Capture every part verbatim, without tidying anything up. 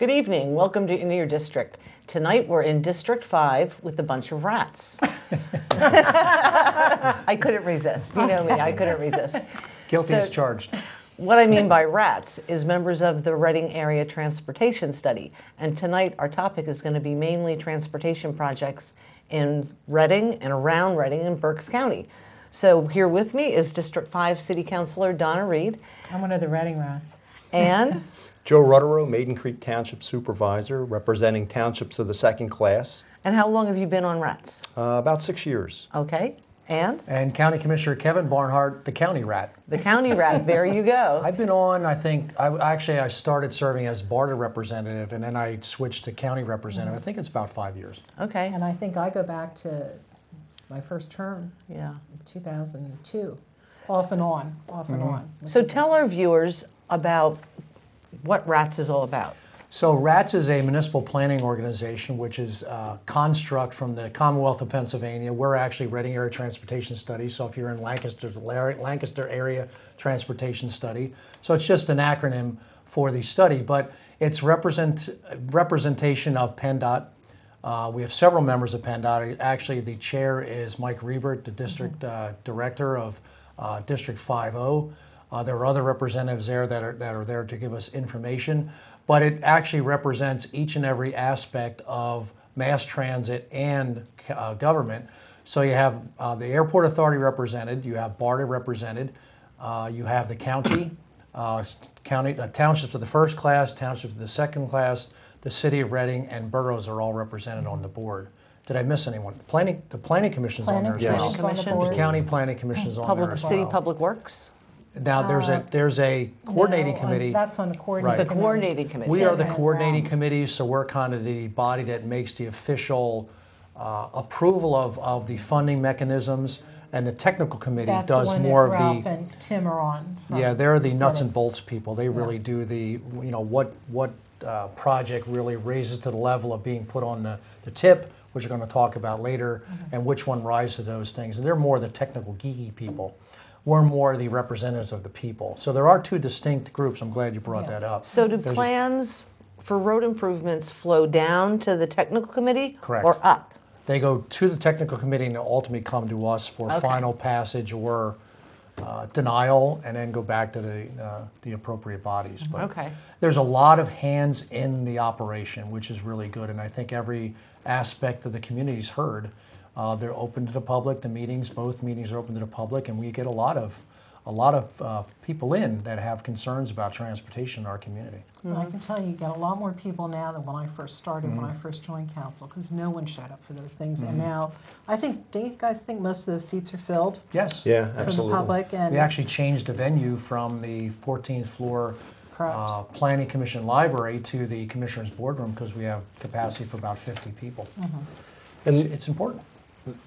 Good evening. Welcome to Into Your District. Tonight we're in District five with a bunch of rats. I couldn't resist. You know me. I couldn't resist. Guilty as charged. What I mean by rats is members of the Reading Area Transportation Study. And tonight our topic is going to be mainly transportation projects in Reading and around Reading and Berks County. So here with me is District five City Councilor Donna Reed. I'm one of the Reading rats. And Joe Rutterow, Maiden Creek Township Supervisor, representing townships of the second class. And how long have you been on rats? Uh, about six years. Okay. And? And County Commissioner Kevin Barnhart, the county rat. The county rat. There you go. I've been on, I think, I, actually I started serving as BARTA representative and then I switched to county representative. Mm-hmm. I think it's about five years. Okay. And I think I go back to my first term, yeah, two thousand two. Off and on, off and mm-hmm. on. So tell our viewers about what rats is all about. So rats is a municipal planning organization, which is a construct from the Commonwealth of Pennsylvania. We're actually Reading Area Transportation Study. So if you're in Lancaster, Lancaster Area Transportation Study. So it's just an acronym for the study, but it's represent, representation of PennDOT. Uh, we have several members of PennDOT. Actually, the chair is Mike Rebert, the district uh, director of uh, District five oh. Uh, there are other representatives there that are, that are there to give us information, but it actually represents each and every aspect of mass transit and uh, government. So you have uh, the airport authority represented, you have BARTA represented, uh, you have the county, uh, county uh, townships of the first class, townships of the second class, the city of Reading, and boroughs are all represented on the board. Did I miss anyone? The planning, the planning commission's planning on there as well. Commission. The, the county planning commission's on public, there as well. City Public Works. Now there's uh, a there's a coordinating no, committee. Um, that's on the coordinating. Right. The coordinating committee. We are the coordinating committee, so we're kind of the body that makes the official uh, approval of of the funding mechanisms, and the technical committee that's does the more of Ralph the. And Tim are on. Yeah, they're the, the nuts and bolts people. They really yeah. do the you know what what uh, project really raises to the level of being put on the the tip, which we're going to talk about later, mm-hmm. and which one rises to those things. And they're more the technical geeky people. We're more the representatives of the people. So there are two distinct groups. I'm glad you brought yeah. that up. So do There's plans a... for road improvements flow down to the technical committee Correct. Or up? They go to the technical committee and ultimately come to us for okay. final passage or uh, denial and then go back to the, uh, the appropriate bodies. But okay. There's a lot of hands in the operation, which is really good. And I think every aspect of the community's heard. Uh, they're open to the public. The meetings, both meetings, are open to the public, and we get a lot of, a lot of uh, people in that have concerns about transportation in our community. Mm-hmm. Well, I can tell you, you got a lot more people now than when I first started, mm-hmm. when I first joined council, because no one showed up for those things. Mm-hmm. And now, I think, do you guys think most of those seats are filled? Yes. Yeah, absolutely. From the public, and we actually changed the venue from the fourteenth floor uh, Planning Commission Library to the Commissioner's Boardroom because we have capacity for about fifty people. Mm-hmm. And it's, it's important.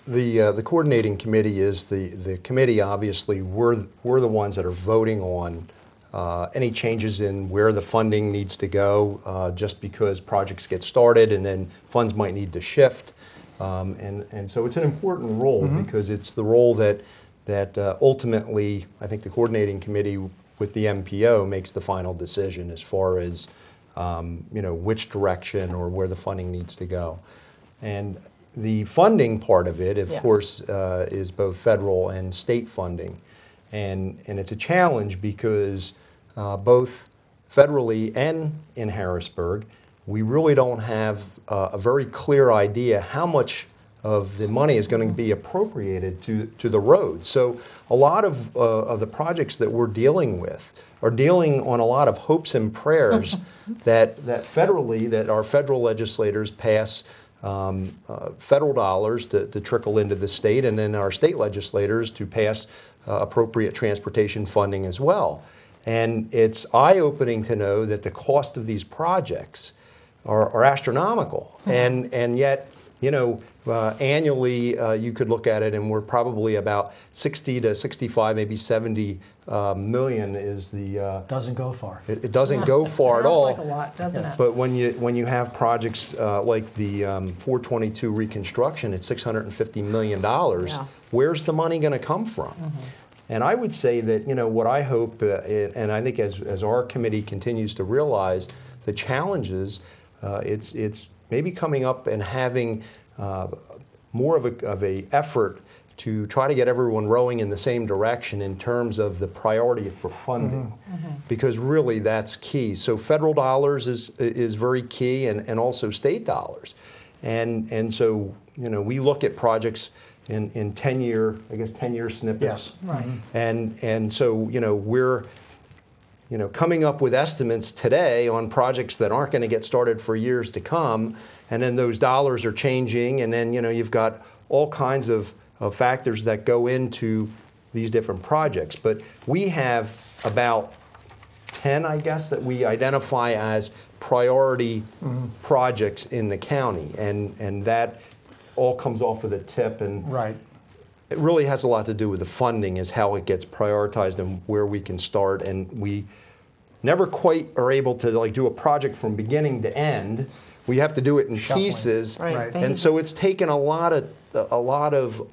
The uh, the coordinating committee is the the committee. Obviously, we're we're the ones that are voting on uh, any changes in where the funding needs to go. Uh, just because projects get started and then funds might need to shift, um, and and so it's an important role mm-hmm. because it's the role that that uh, ultimately I think the coordinating committee with the M P O makes the final decision as far as um, you know which direction or where the funding needs to go, and. The funding part of it, of yes. course, uh, is both federal and state funding. And, and it's a challenge because uh, both federally and in Harrisburg, we really don't have uh, a very clear idea how much of the money is going to be appropriated to, to the roads. So a lot of, uh, of the projects that we're dealing with are dealing on a lot of hopes and prayers that, that federally, that our federal legislators pass Um, uh, federal dollars to, to trickle into the state and then our state legislators to pass uh, appropriate transportation funding as well. And it's eye-opening to know that the cost of these projects are, are astronomical. And, and yet, you know, uh, annually uh, you could look at it and we're probably about sixty to sixty-five, maybe seventy uh, million is the... Uh, doesn't go far. It, it doesn't yeah, go far at all. Sounds like a lot, doesn't yes. it? But when you, when you have projects uh, like the um, four twenty-two reconstruction at six hundred fifty million dollars, yeah. where's the money going to come from? Mm-hmm. And I would say that, you know, what I hope, uh, it, and I think as, as our committee continues to realize the challenges, uh, it's, it's maybe coming up and having uh, more of a, of a effort to try to get everyone rowing in the same direction in terms of the priority for funding, mm-hmm. Mm-hmm. because really that's key. So federal dollars is, is very key, and, and also state dollars. And, and so, you know, we look at projects in, in ten-year, I guess ten-year snippets. Yeah, right. And, and so, you know, we're, you know, coming up with estimates today on projects that aren't going to get started for years to come, and then those dollars are changing, and then, you know, you've got all kinds of of factors that go into these different projects. But we have about ten, I guess, that we identify as priority mm-hmm. projects in the county. And, and that all comes off of the tip. And right. it really has a lot to do with the funding, is how it gets prioritized and where we can start. And we never quite are able to like do a project from beginning to end. We have to do it in Shuffling. pieces. Right. Right. And so it's taken a lot of, a lot of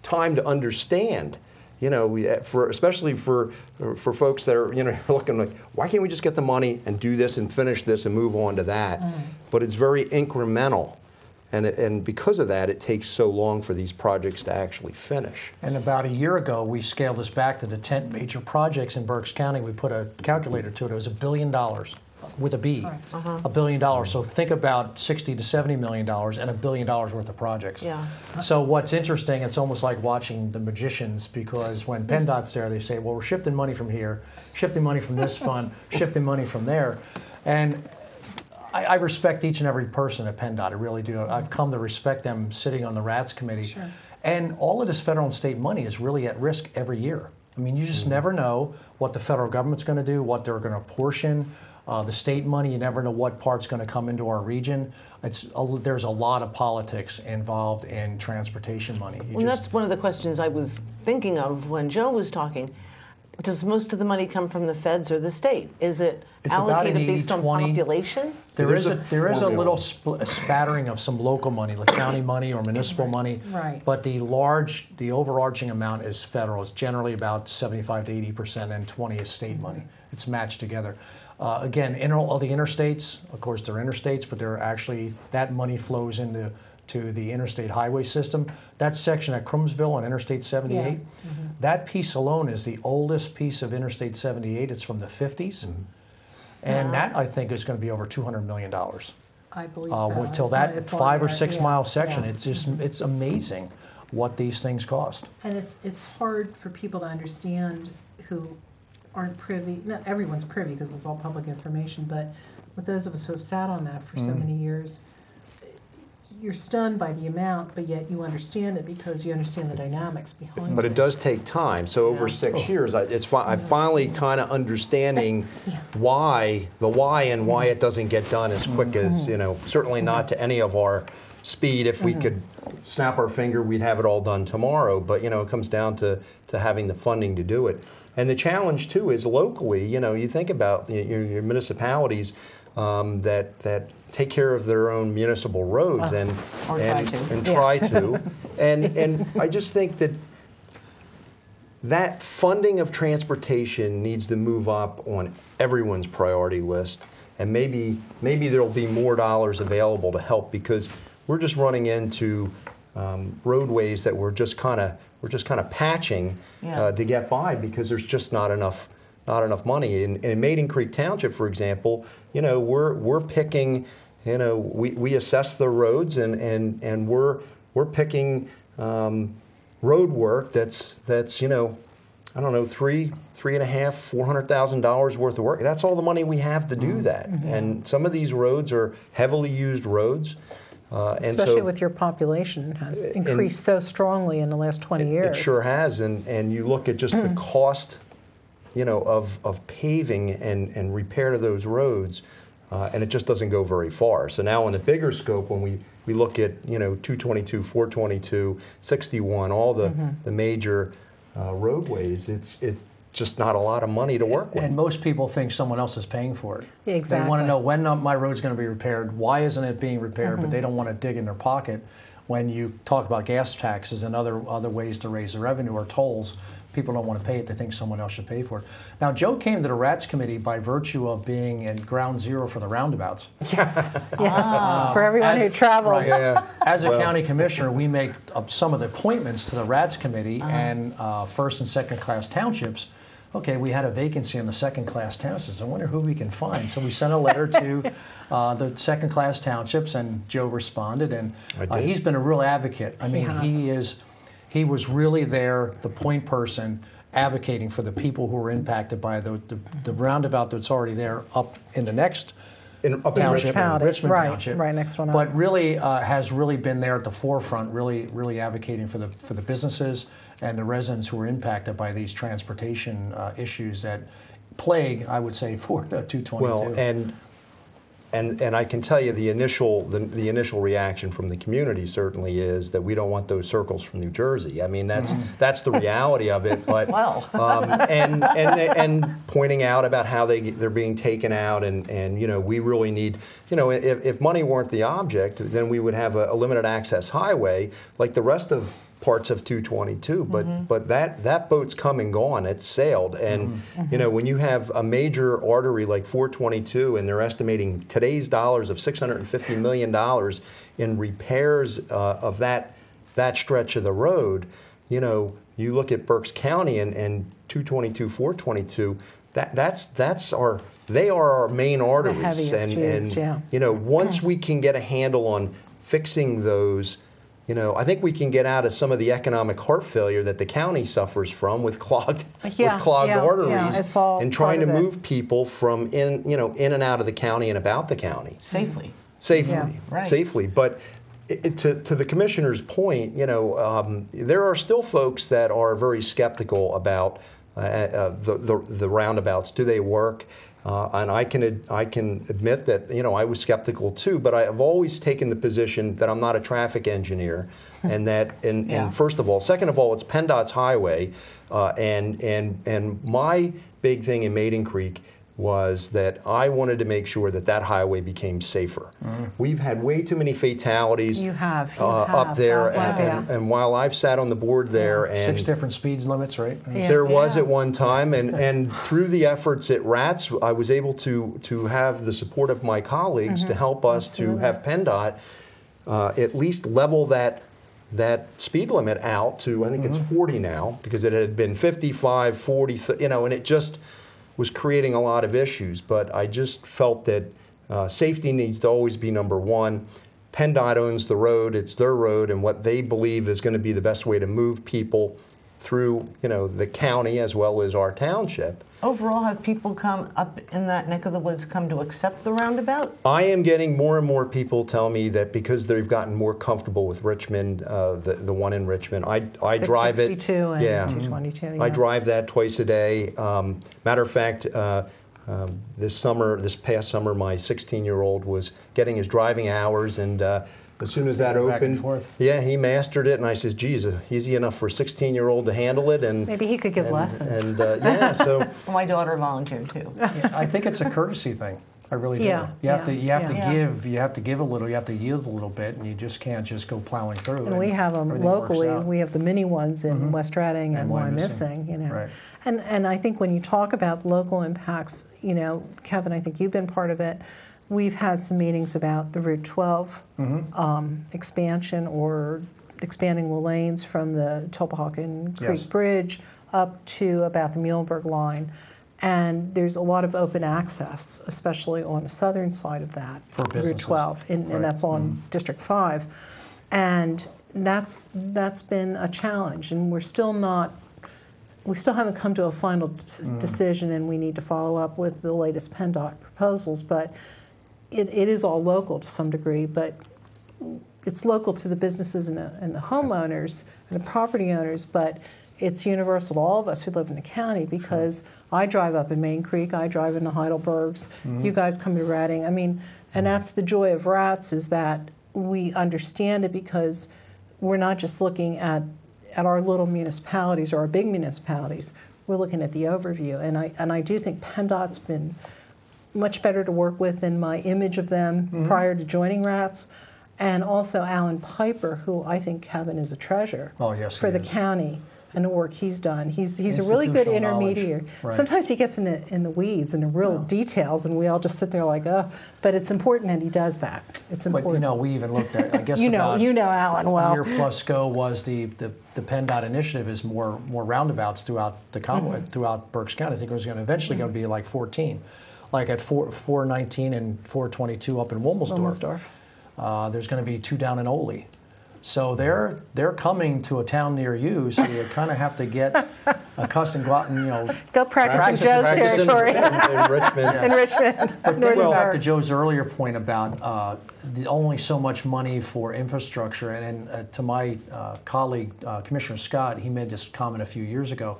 time to understand, you know, we, for, especially for for folks that are, you know, looking like, why can't we just get the money and do this and finish this and move on to that? Mm. But it's very incremental, and it, and because of that, it takes so long for these projects to actually finish. And about a year ago, we scaled this back to the ten major projects in Berks County. We put a calculator to it. It was a billion dollars. With a B, right. uh-huh. a billion dollars. So think about sixty to seventy million dollars and a billion dollars worth of projects. Yeah. So what's interesting, it's almost like watching the magicians, because when PennDOT's there, they say, well, we're shifting money from here, shifting money from this fund, shifting money from there. And I, I respect each and every person at PennDOT, I really do. I've come to respect them sitting on the RATS committee. Sure. And all of this federal and state money is really at risk every year. I mean, you just mm-hmm. never know what the federal government's gonna do, what they're gonna apportion. Uh, the state money, you never know what part's going to come into our region. It's a, there's a lot of politics involved in transportation money. You well, just, that's one of the questions I was thinking of when Joe was talking. Does most of the money come from the feds or the state? Is it it's allocated based on population? There, there is a, a there is a little sp a spattering of some local money, like county money or municipal money. Right. But the large, the overarching amount is federal. It's generally about seventy-five to eighty percent, and twenty is state money. It's matched together. Uh, again, in all the interstates, of course, they're interstates, but they're actually, that money flows into to the interstate highway system. That section at Crumsville on Interstate seventy-eight, yeah. mm-hmm. that piece alone is the oldest piece of Interstate seventy-eight. It's from the fifties. Mm-hmm. And wow. that, I think, is going to be over two hundred million dollars. I believe uh, so. Until that it's five or six yeah. mile section, yeah. it's just, mm-hmm. it's amazing what these things cost. And it's, it's hard for people to understand who aren't privy. Not everyone's privy because it's all public information, but with those of us who have sat on that for mm-hmm. so many years, you're stunned by the amount, but yet you understand it because you understand the dynamics behind it. But it does take time. So yeah. over six oh. years, I, it's fi I'm finally kind of understanding yeah. why, the why and why mm-hmm. it doesn't get done as quick mm-hmm. as, you know, certainly mm-hmm. not to any of our speed. If mm-hmm. we could snap our finger, we'd have it all done tomorrow. But, you know, it comes down to, to having the funding to do it. And the challenge, too, is locally, you know, you think about your, your municipalities um, that, that take care of their own municipal roads uh, and, and, try and try yeah. to. And, and I just think that that funding of transportation needs to move up on everyone's priority list. And maybe, maybe there'll be more dollars available to help, because we're just running into um, roadways that we're just kind of We're just kind of patching yeah. uh, to get by, because there's just not enough, not enough money. In, in Maiden Creek Township, for example, you know, we're we're picking, you know, we, we assess the roads, and and and we're we're picking um, road work that's that's you know, I don't know, three three and a half, four hundred thousand dollars worth of work. That's all the money we have to do that. Mm-hmm. And some of these roads are heavily used roads. Uh, and Especially so, with your population has increased so strongly in the last twenty years. It sure has, and, and you look at just mm. the cost, you know, of, of paving and, and repair to those roads, uh, and it just doesn't go very far. So now in the bigger scope, when we, we look at, you know, two twenty-two, four twenty-two, sixty-one, all the, mm-hmm. the major uh, roadways, it's, it's just not a lot of money to work with. And most people think someone else is paying for it. Exactly. They want to know when my road's going to be repaired, why isn't it being repaired, mm-hmm. but they don't want to dig in their pocket. When you talk about gas taxes and other, other ways to raise the revenue or tolls, people don't want to pay it. They think someone else should pay for it. Now, Joe came to the RATS committee by virtue of being in ground zero for the roundabouts. Yes, yes. Um, for everyone as, who travels. Right, yeah. As a well. county commissioner, we make up some of the appointments to the RATS committee uh-huh. and uh, first and second class townships. Okay, we had a vacancy in the second-class townships. I wonder who we can find. So we sent a letter to uh, the second-class townships, and Joe responded. And uh, he's been a real advocate. I mean, yes. he is—he was really there, the point person, advocating for the people who were impacted by the the, the roundabout that's already there up in the next in, up township, in Richmond right, Township, right next one. But really, uh, has really been there at the forefront, really, really advocating for the for the businesses and the residents who are impacted by these transportation uh, issues that plague, I would say, for the two twenty-two. Well, and and and I can tell you the initial the, the initial reaction from the community certainly is that we don't want those circles from New Jersey. I mean, that's mm-hmm. that's the reality of it. But wow. um, and and and pointing out about how they they're being taken out, and and you know we really need you know if, if money weren't the object, then we would have a, a limited access highway like the rest of parts of two twenty-two, but mm-hmm. but that that boat's come and gone. It's sailed, and mm-hmm. you know when you have a major artery like four twenty-two, and they're estimating today's dollars of six hundred fifty million dollars in repairs uh, of that that stretch of the road. You know, you look at Berks County and and two twenty-two, four twenty-two. That that's that's our they are our main arteries, the heaviest and, trees, and yeah. you know once we can get a handle on fixing those. You know, I think we can get out of some of the economic heart failure that the county suffers from with clogged, yeah, with clogged yeah, arteries, yeah, it's all and trying to move people from in, you know, in and out of the county and about the county safely, safely, yeah, right. safely. But it, to to the commissioner's point, you know, um, there are still folks that are very skeptical about uh, uh, the, the the roundabouts. Do they work? Uh, and I can I can admit that you know I was skeptical too, but I have always taken the position that I'm not a traffic engineer, and that and, yeah. and first of all, second of all, it's PennDOT's highway, uh, and and and my big thing in Maiden Creek was that I wanted to make sure that that highway became safer. Mm. We've had way too many fatalities you have, you uh, have. up there, oh, wow. and, and, and while I've sat on the board there, yeah. and six different speed limits, right? Yeah. There yeah. was at one time, and, and through the efforts at RATS, I was able to to have the support of my colleagues mm-hmm. to help us Absolutely. to have PennDOT uh, at least level that that speed limit out to, I think mm-hmm. it's forty now, because it had been fifty-five, forty, you know, and it just was creating a lot of issues, but I just felt that uh, safety needs to always be number one. PennDOT owns the road, it's their road, and what they believe is gonna be the best way to move people through, you know, the county as well as our township. Overall, have people come up in that neck of the woods come to accept the roundabout? I am getting more and more people tell me that because they've gotten more comfortable with Richmond, uh, the the one in Richmond. I I drive it. six sixty-two and yeah, two twenty-two. Yeah. I drive that twice a day. Um, matter of fact, uh, um, this summer, this past summer, my sixteen-year-old was getting his driving hours and. Uh, As soon as that opened, yeah, he mastered it, and I says, "Geez, easy enough for a sixteen-year-old to handle it." And maybe he could give and, lessons. And uh, yeah, so well, my daughter volunteered too. Yeah, I think it's a courtesy thing. I really do. Yeah, you yeah, have to, you have yeah. to yeah. give, you have to give a little, you have to yield a little bit, and you just can't just go plowing through. And, and we have them locally. We have the mini ones in mm-hmm. West Reading and, and Wyomissing. You know, right. and and I think when you talk about local impacts, you know, Kevin, I think you've been part of it. We've had some meetings about the Route twelve mm-hmm. um, expansion or expanding the lanes from the Topahawken Creek yes. Bridge up to about the Muhlenberg line. And there's a lot of open access, especially on the southern side of that, for Route twelve, and, right. and that's on mm-hmm. District five. And that's that's been a challenge, and we're still not We still haven't come to a final mm. decision, and we need to follow up with the latest PennDOT proposals, but It, it is all local to some degree, but it's local to the businesses and the, and the homeowners and the property owners, but it's universal to all of us who live in the county, because sure. I drive up in Maiden Creek, I drive in the Heidelbergs, mm-hmm. you guys come to Reading. I mean, and that's the joy of RATS, is that we understand it, because we're not just looking at, at our little municipalities or our big municipalities, we're looking at the overview. And I, and I do think PennDOT's been much better to work with than my image of them mm-hmm. prior to joining RATS, and also Alan Piper, who I think Kevin is a treasure oh, yes, for the is. county. and the work he's done. He's he's a really good intermediary. Right. Sometimes he gets in the, in the weeds and the real yeah. details, and we all just sit there like, oh. But it's important that he does that. It's important. But you know, we even looked at. I guess you know, you know, Alan well. Year plus ago was the the the PennDOT initiative is more more roundabouts throughout the Commonwealth, mm-hmm. throughout Berks County. I think it was going to eventually mm-hmm. going to be like fourteen, like at four four nineteen and four twenty two up in Wilmersdorf. Uh, there's going to be two down in Oley. So they're they're coming to a town near you, so you kind of have to get accustomed, you know. Go practice in Joe's territory. In, in Richmond. Yeah. In Richmond. But well, back to Joe's earlier point about uh, the only so much money for infrastructure, and, and uh, to my uh, colleague, uh, Commissioner Scott, he made this comment a few years ago.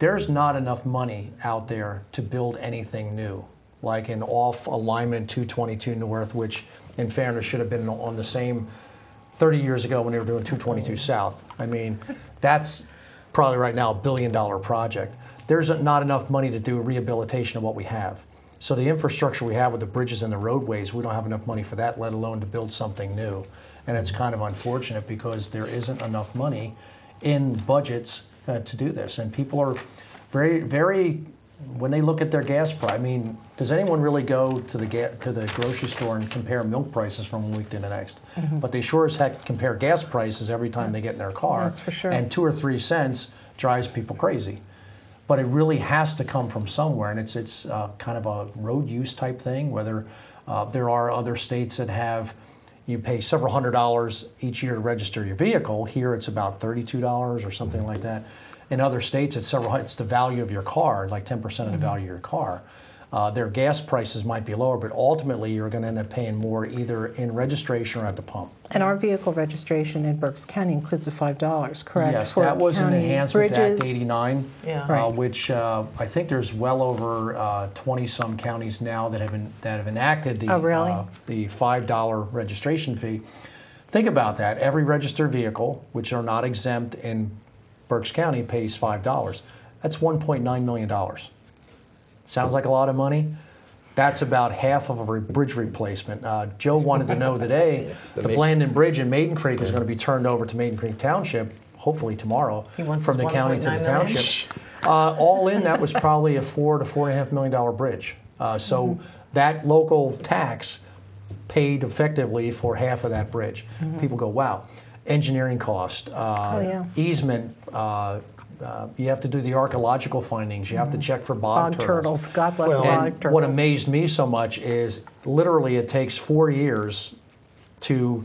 There's not enough money out there to build anything new, like an off alignment two twenty-two north, which in fairness should have been on the same thirty years ago when they were doing two twenty-two South. I mean, that's probably right now a billion dollar project. There's not enough money to do rehabilitation of what we have. So the infrastructure we have with the bridges and the roadways, we don't have enough money for that, let alone to build something new. And it's kind of unfortunate because there isn't enough money in budgets uh, to do this. And people are very, very, when they look at their gas price, I mean, does anyone really go to the ga to the grocery store and compare milk prices from one week to the next? Mm-hmm. But they sure as heck compare gas prices every time that's, they get in their car. That's for sure. And two or three cents drives people crazy. But it really has to come from somewhere, and it's it's uh, kind of a road use type thing. Whether uh, there are other states that have you pay several hundred dollars each year to register your vehicle. Here it's about thirty-two dollars or something mm-hmm. like that. In other states, it's several. It's the value of your car, like ten percent mm-hmm. of the value of your car. Uh, their gas prices might be lower, but ultimately you're going to end up paying more either in registration or at the pump. And our vehicle registration in Berks County includes the five dollars, correct? Yes, that was an enhancement to Act eighty-nine, yeah. right. uh, which uh, I think there's well over uh, twenty some counties now that have been, that have enacted the, oh, really? uh, the five dollar registration fee. Think about that. Every registered vehicle, which are not exempt in Berks County, pays five dollars. That's one point nine million dollars. Sounds like a lot of money. That's about half of a bridge replacement. Uh, Joe wanted to know today, the, the Blandon Bridge in Maiden Creek is going to be turned over to Maiden Creek Township, hopefully tomorrow, from the county to the township. Uh, all in, that was probably a four to four and a half million dollar bridge. Uh, so mm-hmm. that local tax paid effectively for half of that bridge. Mm-hmm. People go, wow. Engineering cost, uh, oh, yeah. easement, uh, Uh, you have to do the archaeological findings. You have to check for bog, bog turtles. turtles. God bless well, the bog and turtles. What amazed me so much is literally it takes four years to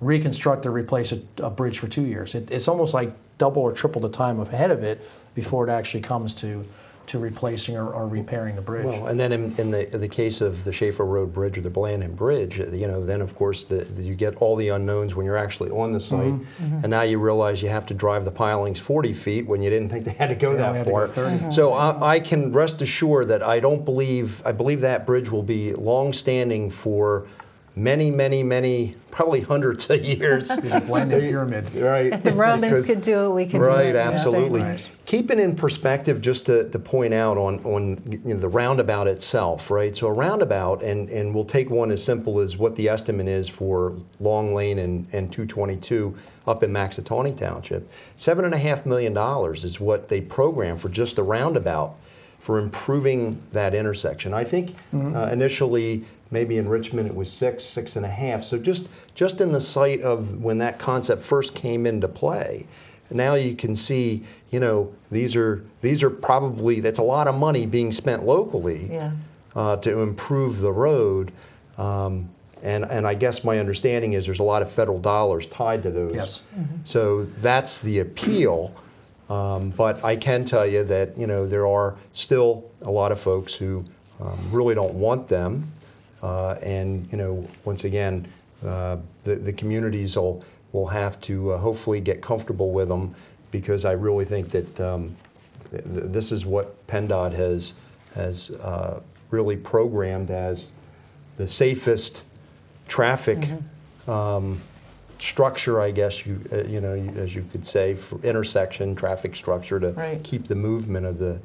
reconstruct or replace a, a bridge for two years. It, it's almost like double or triple the time ahead of it before it actually comes to to replacing or, or repairing the bridge. Well, and then in, in the in the case of the Schaefer Road Bridge or the Blandon Bridge, you know, then of course the, the, you get all the unknowns when you're actually on the site, mm-hmm. Mm-hmm. and now you realize you have to drive the pilings forty feet when you didn't think they had to go yeah, that far. Go mm-hmm. So I, I can rest assured that I don't believe, I believe that bridge will be long-standing for many, many, many, probably hundreds of years. It's a blended pyramid. Right. If the Romans because, could do it, we could right, do it. Absolutely. Right, absolutely. Keeping in perspective, just to, to point out on, on you know, the roundabout itself, right? So a roundabout, and, and we'll take one as simple as what the estimate is for Long Lane and, and two twenty-two up in Maxatawny Township. Seven and a half million dollars is what they program for just the roundabout for improving that intersection. I think mm-hmm. uh, initially, maybe in Richmond it was six, six and a half. So just, just in the sight of when that concept first came into play, now you can see, you know, these are, these are probably, that's a lot of money being spent locally yeah. uh, to improve the road. Um, and, and I guess my understanding is there's a lot of federal dollars tied to those. Yes. Mm-hmm. So that's the appeal. Um, but I can tell you that, you know, there are still a lot of folks who um, really don't want them. Uh, and, you know, once again, uh, the, the communities will, will have to uh, hopefully get comfortable with them, because I really think that um, th this is what PennDOT has, has uh, really programmed as the safest traffic mm-hmm. um, structure, I guess, you, uh, you know, as you could say, for intersection traffic structure to right. keep the movement of the,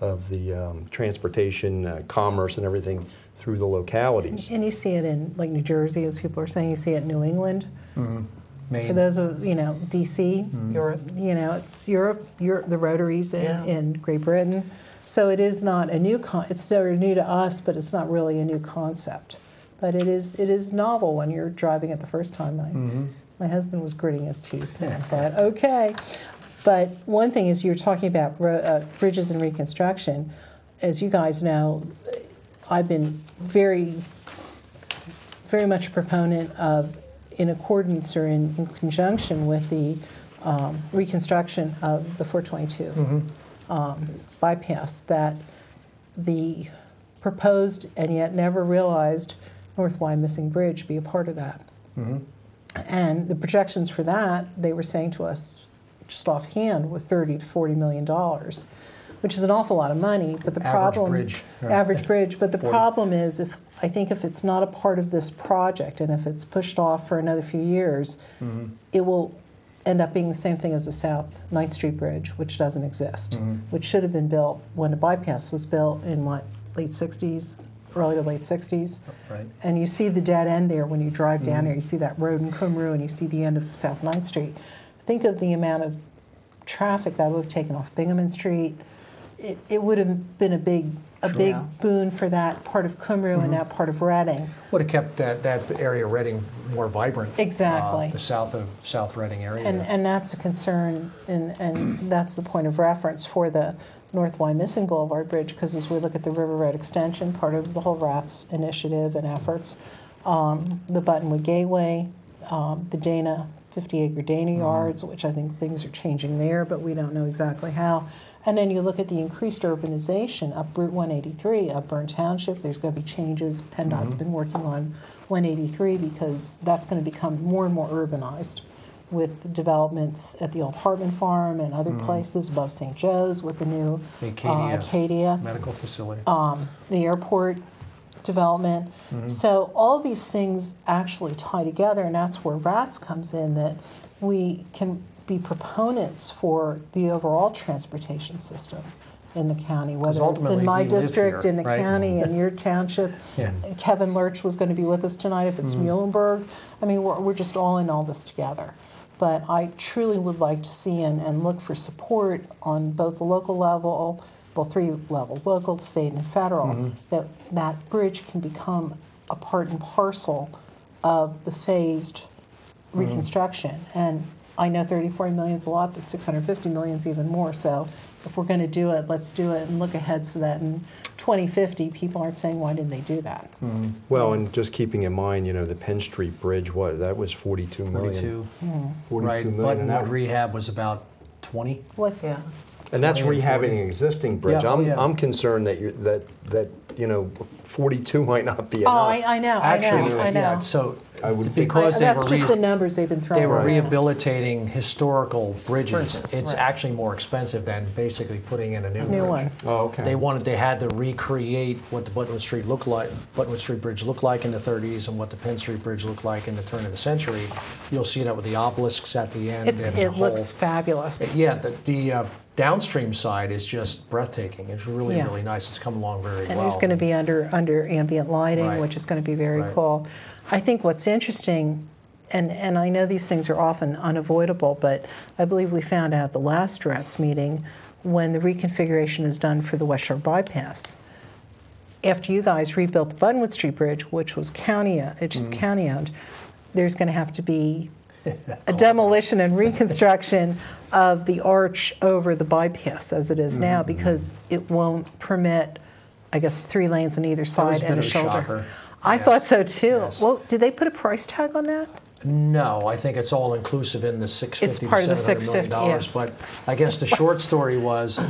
of the um, transportation, uh, commerce, and everything through the localities. And you see it in, like, New Jersey, as people are saying, you see it in New England. Mm-hmm. Maine. For those of, you know, D C, mm. Europe, you know, it's Europe, Europe the rotaries in, yeah. in Great Britain. So it is not a new con it's sort of new to us, but it's not really a new concept. But it is it is novel when you're driving it the first time. My, mm-hmm. my husband was gritting his teeth, and I thought, okay. But one thing is, you're talking about ro uh, bridges and reconstruction. As you guys know, I've been very, very much a proponent of, in accordance or in, in conjunction with the um, reconstruction of the four twenty-two mm-hmm. um, bypass, that the proposed and yet never realized North Wyomissing Bridge be a part of that. Mm-hmm. And the projections for that, they were saying to us, just offhand, were thirty to forty million dollars, which is an awful lot of money. But the average problem, bridge. Right. average bridge. But the forty. Problem is, if I think if it's not a part of this project, and if it's pushed off for another few years, mm-hmm. it will end up being the same thing as the South ninth Street Bridge, which doesn't exist, mm-hmm. which should have been built when the bypass was built in what, late sixties, early to late sixties. Right. And you see the dead end there when you drive down mm-hmm. there. You see that road in Cumru, and you see the end of South ninth Street. Think of the amount of traffic that would have taken off Binghamton Street. It, it would have been a big a sure. big yeah. boon for that part of Cumru mm-hmm. and that part of Reading. Would have kept that, that area of Reading more vibrant. Exactly. Uh, the south of South Reading area. And, and that's a concern, and, and that's the point of reference for the North Wyomissing Boulevard Bridge, because as we look at the River Road extension, part of the whole RATS initiative and efforts, um, the Buttonwood Gateway, um, the Dana, fifty acre Dana mm-hmm. yards, which I think things are changing there, but we don't know exactly how. And then you look at the increased urbanization up Route one eighty-three, up Burn Township. There's going to be changes. PennDOT's mm-hmm. been working on one eighty-three because that's going to become more and more urbanized with developments at the old Hartman Farm and other mm-hmm. places above Saint Joe's with the new the Acadia, uh, Acadia medical facility, um, the airport development. Mm-hmm. So all these things actually tie together, and that's where RATS comes in, that we can be proponents for the overall transportation system in the county, whether it's in my district, here, in the right? county, in your township. Yeah. Kevin Lurch was going to be with us tonight if it's mm-hmm. Muhlenberg. I mean, we're, we're just all in all this together. But I truly would like to see and, and look for support on both the local level, well, three levels, local, state, and federal, mm-hmm. that that bridge can become a part and parcel of the phased mm-hmm. reconstruction. And I know thirty-four million is a lot, but six hundred fifty million is even more. So if we're going to do it, let's do it and look ahead so that in twenty fifty, people aren't saying, why didn't they do that? Mm. Well, and just keeping in mind, you know, the Penn Street Bridge, what, that was forty-two million. Mm. forty-two right. million. Buttonwood rehab was about twenty. What? Yeah. And that's rehabbing an existing bridge. Yeah, I'm, yeah. I'm concerned that, you're, that, that, you know, forty-two might not be enough. Oh, I, I know, Actually, I know, I know. Yeah, so I would because think, that's just the numbers they've been throwing. They were right. rehabilitating historical bridges. Bridges it's right. actually more expensive than basically putting in a new, new bridge. One. Oh, okay. They wanted, they had to recreate what the Buttonwood Street looked like, Buttonwood Street Bridge looked like in the thirties, and what the Penn Street Bridge looked like in the turn of the century. You'll see that with the obelisks at the end. It's, and it the whole, looks fabulous. It, yeah, the, the uh, downstream side is just breathtaking. It's really, yeah. really nice. It's come along very and well. And there's going to be under under ambient lighting, right. which is going to be very right. cool. I think what's interesting, and, and I know these things are often unavoidable, but I believe we found out at the last RATS meeting when the reconfiguration is done for the West Shore Bypass. After you guys rebuilt the Buttonwood Street Bridge, which was county, it's just mm-hmm. county-owned, there's going to have to be a demolition and reconstruction of the arch over the bypass as it is mm-hmm. now, because it won't permit, I guess, three lanes on either side and a, a shoulder. Shocker. I yes. thought so too. Yes. Well, did they put a price tag on that? No, I think it's all inclusive in the six hundred fifty it's part to seven hundred of the million dollars. Yeah. But I guess the short story was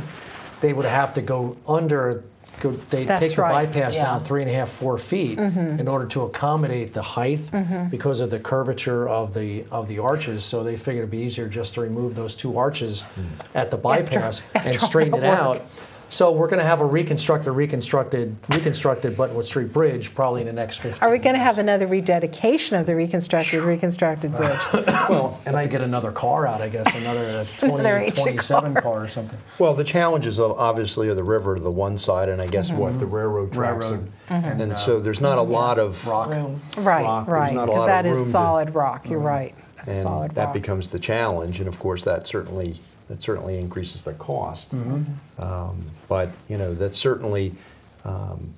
they would have to go under. Go, they That's take the right. bypass yeah. down three and a half, four feet mm-hmm. in order to accommodate the height mm-hmm. because of the curvature of the of the arches. So they figured it'd be easier just to remove those two arches mm. at the bypass after, after and straighten it work. Out. So we're going to have a reconstructed, reconstructed, reconstructed Buttonwood Street Bridge probably in the next fifteen. Are we going to have another rededication of the reconstructed, reconstructed bridge? Well, and I get another car out, I guess, another twenty, twenty-seven car. car or something. Well, the challenges of, obviously are the river to the one side, and I guess mm-hmm. what the railroad tracks, railroad. Mm-hmm. and, and uh, so there's not a lot of rock, rock. Right, rock. Right, because that is solid to, rock. You're mm-hmm. right. That's solid rock. And that becomes the challenge, and of course that certainly that certainly increases the cost. Mm-hmm. um, but you know that's certainly um,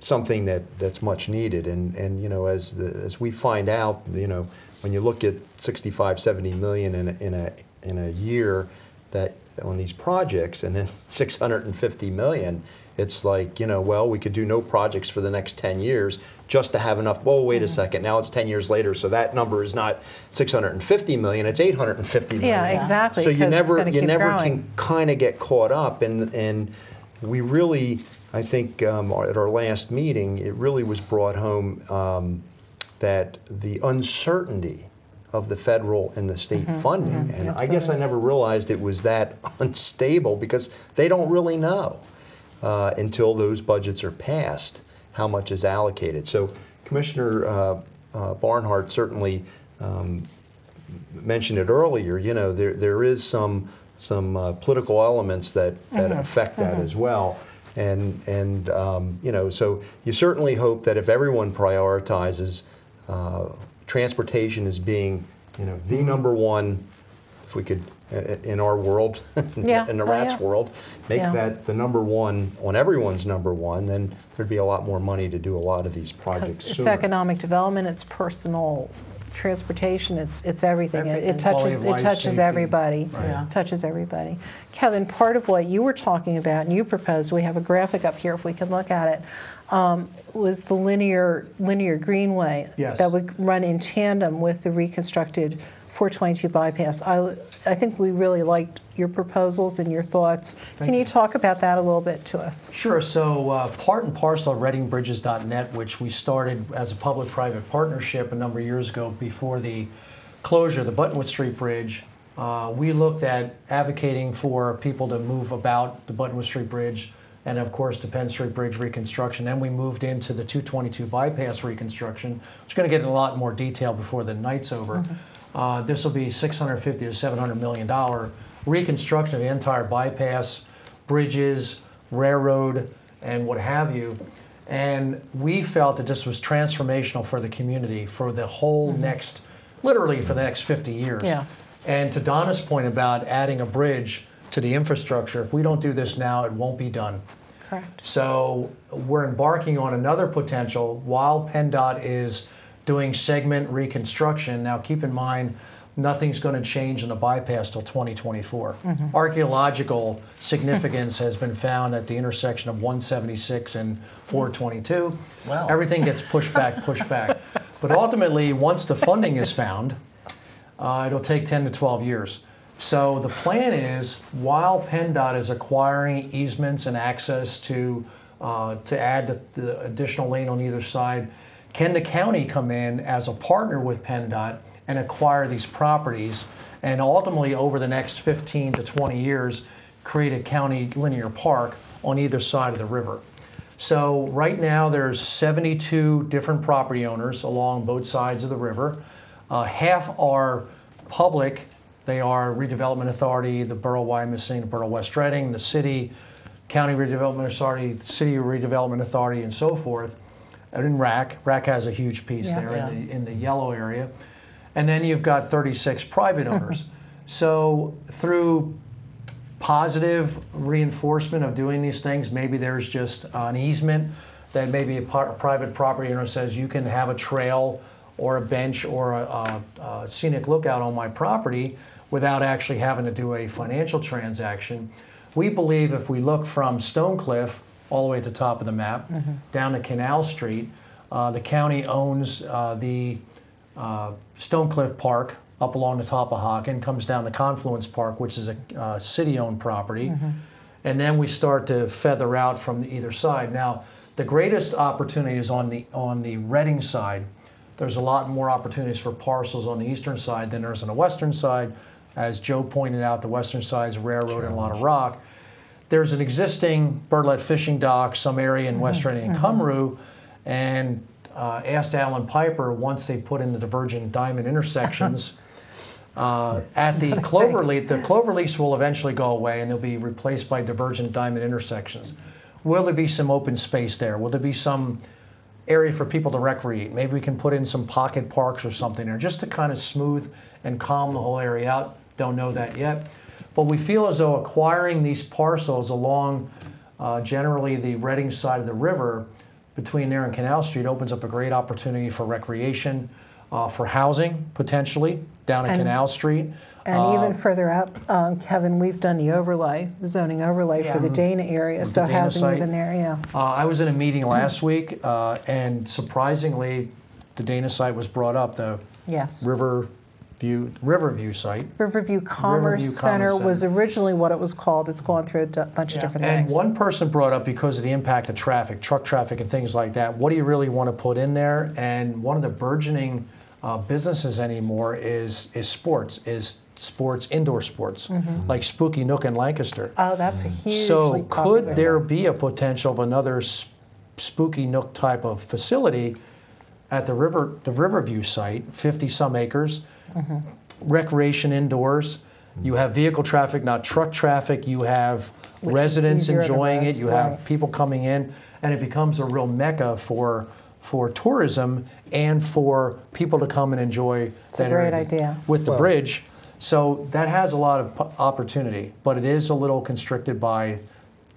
something that that's much needed. And and you know as the, as we find out, you know when you look at sixty-five, seventy million in a, in a in a year that on these projects, and then six hundred fifty million. It's like, you know, well, we could do no projects for the next ten years just to have enough. Oh, wait a second. Now it's ten years later, so that number is not six hundred fifty million, it's eight hundred fifty million. Yeah, exactly. So you never you never growing. can kind of get caught up. And, and we really, I think um, at our last meeting, it really was brought home um, that the uncertainty of the federal and the state mm-hmm, funding. Mm-hmm, and absolutely. I guess I never realized it was that unstable, because they don't really know. Uh, until those budgets are passed, how much is allocated. So Commissioner uh, uh, Barnhart certainly um, mentioned it earlier. You know, there there is some some uh, political elements that, that mm-hmm. affect that mm-hmm. as well. And and um, you know, so you certainly hope that if everyone prioritizes uh, transportation as being, you know, the number one, if we could. In our world, yeah. in the rat's oh, yeah. world, make yeah. that the number one on everyone's number one, then there'd be a lot more money to do a lot of these projects. It's sooner. Economic development, it's personal transportation, it's it's everything. everything. It, it touches life, it touches safety. everybody. Right. Yeah. Touches everybody. Kevin, part of what you were talking about and you proposed, we have a graphic up here if we can look at it. Um, was the linear linear greenway yes. that would run in tandem with the reconstructed four twenty-two bypass. I, I think we really liked your proposals and your thoughts. Thank Can you, you talk about that a little bit to us? Sure. So uh, part and parcel of reading bridges dot net, which we started as a public-private partnership a number of years ago before the closure of the Buttonwood Street Bridge, uh, we looked at advocating for people to move about the Buttonwood Street Bridge and, of course, the Penn Street Bridge reconstruction. Then we moved into the two twenty-two bypass reconstruction, which is going to get in a lot more detail before the night's over. Mm-hmm. Uh, this will be six hundred fifty to seven hundred million dollar reconstruction of the entire bypass, bridges, railroad, and what have you. And we felt that this was transformational for the community for the whole mm-hmm. next, literally for the next fifty years. Yes. And to Donna's point about adding a bridge to the infrastructure, if we don't do this now, it won't be done. Correct. So we're embarking on another potential while PennDOT is doing segment reconstruction. Now keep in mind, nothing's going to change in the bypass till twenty twenty-four. Mm-hmm. Archaeological significance has been found at the intersection of one seventy-six and four twenty-two. Wow. Everything gets pushed back, pushed back. But ultimately, once the funding is found, uh, it'll take ten to twelve years. So the plan is, while PennDOT is acquiring easements and access to, uh, to add the, the additional lane on either side, can the county come in as a partner with PennDOT and acquire these properties and ultimately over the next fifteen to twenty years create a county linear park on either side of the river. So right now there's seventy-two different property owners along both sides of the river. Uh, half are public. They are Redevelopment Authority, the Borough of Wyomissing, the Borough of West Reading, the City, County Redevelopment Authority, City Redevelopment Authority, and so forth. And in R A C, R A C has a huge piece yes. there in the, in the yellow area. And then you've got thirty-six private owners. So through positive reinforcement of doing these things, maybe there's just an easement that maybe a, par a private property owner says, you can have a trail or a bench or a, a, a scenic lookout on my property without actually having to do a financial transaction. We believe if we look from Stonecliff all the way at the top of the map, mm-hmm. down to Canal Street. Uh, the county owns uh, the uh, Stonecliff Park up along the top of Hockin, comes down to Confluence Park, which is a uh, city-owned property. Mm-hmm. And then we start to feather out from either side. Now, the greatest opportunity is on the, on the Reading side. There's a lot more opportunities for parcels on the eastern side than there's on the western side. As Joe pointed out, the western side's railroad sure. and a lot of rock. There's an existing Burlett fishing dock, some area in West Reading and Cumru, and uh, asked Alan Piper once they put in the divergent diamond intersections uh, at the cloverleaf. The cloverleafs will eventually go away and they'll be replaced by divergent diamond intersections. Will there be some open space there? Will there be some area for people to recreate. Maybe we can put in some pocket parks or something there just to kind of smooth and calm the whole area out. Don't know that yet. But we feel as though acquiring these parcels along uh, generally the Reading side of the river between there and Canal Street opens up a great opportunity for recreation, uh, for housing potentially down at and, Canal Street. And uh, even further out, um, Kevin, we've done the overlay, the zoning overlay yeah, for the Dana area, so Dana housing site. Even there, yeah. Uh, I was in a meeting last week, uh, and surprisingly, the Dana site was brought up, the yes. river. View, Riverview site. Riverview Commerce, Riverview Center, Commerce Center was originally what it was called. It's gone through a bunch yeah. of different and things. And one person brought up, because of the impact of traffic, truck traffic and things like that, what do you really want to put in there? And one of the burgeoning uh, businesses anymore is is sports, is sports, indoor sports, mm-hmm. like Spooky Nook in Lancaster. Oh, that's mm-hmm. hugely so popular. So could there be a potential of another sp Spooky Nook type of facility at the river, the Riverview site, fifty some acres, Mm-hmm. recreation indoors, you have vehicle traffic, not truck traffic, you have Which residents enjoying it, you right. have people coming in, and it becomes a real mecca for for tourism and for people to come and enjoy it's that a great area idea. With the well, bridge. So that has a lot of opportunity, but it is a little constricted by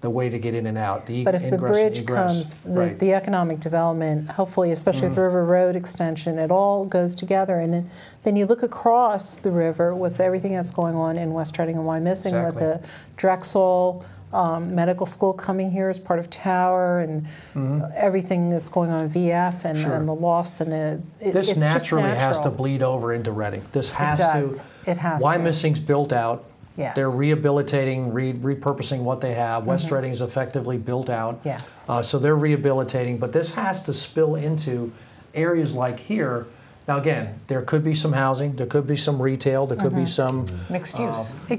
the way to get in and out. The but if the bridge comes, the, right. the economic development, hopefully, especially mm-hmm. with River Road extension, it all goes together. And then, then you look across the river with everything that's going on in West Reading and Wyomissing, exactly. with the Drexel um, Medical School coming here as part of Tower, and mm-hmm. everything that's going on in V F and, sure. and the lofts. And it, it, this it's naturally just natural. has to bleed over into Reading. This has it does. to. It has. Wyomissing's to. built out. Yes. They're rehabilitating, re repurposing what they have. West mm-hmm. Reading's effectively built out. Yes. Uh, so they're rehabilitating, but this has to spill into areas like here. Now again, there could be some housing, there could be some retail, there could mm-hmm. be some mixed use. Uh, exactly.